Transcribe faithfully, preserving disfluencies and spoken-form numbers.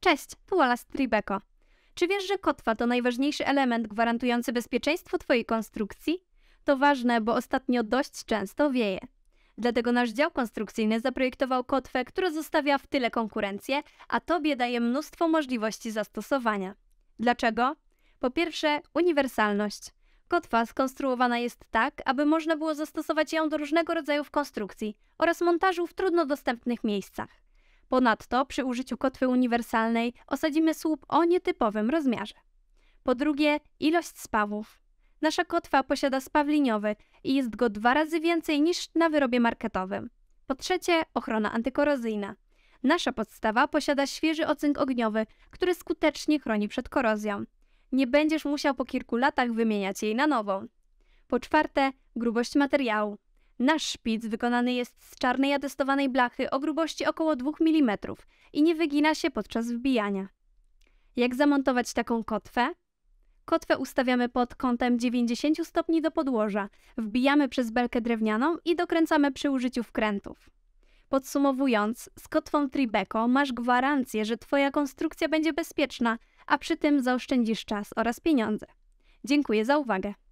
Cześć, tu Ola z Tribecco. Czy wiesz, że kotwa to najważniejszy element gwarantujący bezpieczeństwo Twojej konstrukcji? To ważne, bo ostatnio dość często wieje. Dlatego nasz dział konstrukcyjny zaprojektował kotwę, która zostawia w tyle konkurencję, a Tobie daje mnóstwo możliwości zastosowania. Dlaczego? Po pierwsze, uniwersalność. Kotwa skonstruowana jest tak, aby można było zastosować ją do różnego rodzaju konstrukcji oraz montażu w trudno dostępnych miejscach. Ponadto przy użyciu kotwy uniwersalnej osadzimy słup o nietypowym rozmiarze. Po drugie, ilość spawów. Nasza kotwa posiada spaw liniowy i jest go dwa razy więcej niż na wyrobie marketowym. Po trzecie, ochrona antykorozyjna. Nasza podstawa posiada świeży ocynk ogniowy, który skutecznie chroni przed korozją. Nie będziesz musiał po kilku latach wymieniać jej na nową. Po czwarte, grubość materiału. Nasz szpic wykonany jest z czarnej atestowanej blachy o grubości około dwóch milimetrów i nie wygina się podczas wbijania. Jak zamontować taką kotwę? Kotwę ustawiamy pod kątem dziewięćdziesięciu stopni do podłoża, wbijamy przez belkę drewnianą i dokręcamy przy użyciu wkrętów. Podsumowując, z kotwą Tribecco masz gwarancję, że Twoja konstrukcja będzie bezpieczna, a przy tym zaoszczędzisz czas oraz pieniądze. Dziękuję za uwagę.